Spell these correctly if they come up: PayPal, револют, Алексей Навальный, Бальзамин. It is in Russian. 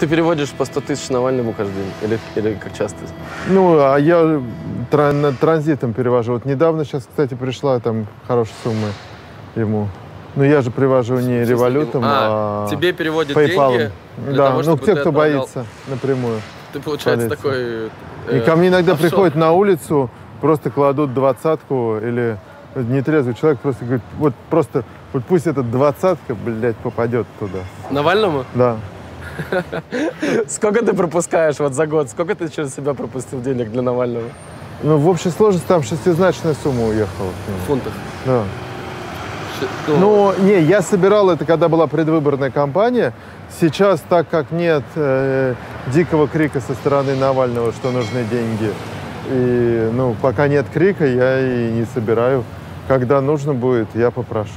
Ты переводишь по 100 тысяч Навальному каждый день? Или как часто? Ну, а я транзитом перевожу. Вот недавно сейчас, кстати, пришла там хорошая сумма ему. Но я же привожу не револютом, а тебе переводят PayPal. Деньги? Да, того, ну те, кто боится напрямую. Ты, получается, такой... И ко мне иногда приходят на улицу, просто кладут двадцатку или... Нетрезвый человек просто говорит, вот пусть эта двадцатка, блядь, попадет туда. Навальному? Да. Сколько ты пропускаешь вот за год? Сколько ты через себя пропустил денег для Навального? Ну, в общей сложности там шестизначная сумма уехала. В фунтах? Да. Ну, не, я собирал это, когда была предвыборная кампания. Сейчас, так как нет дикого крика со стороны Навального, что нужны деньги, и, ну, пока нет крика, я и не собираю. Когда нужно будет, я попрошу.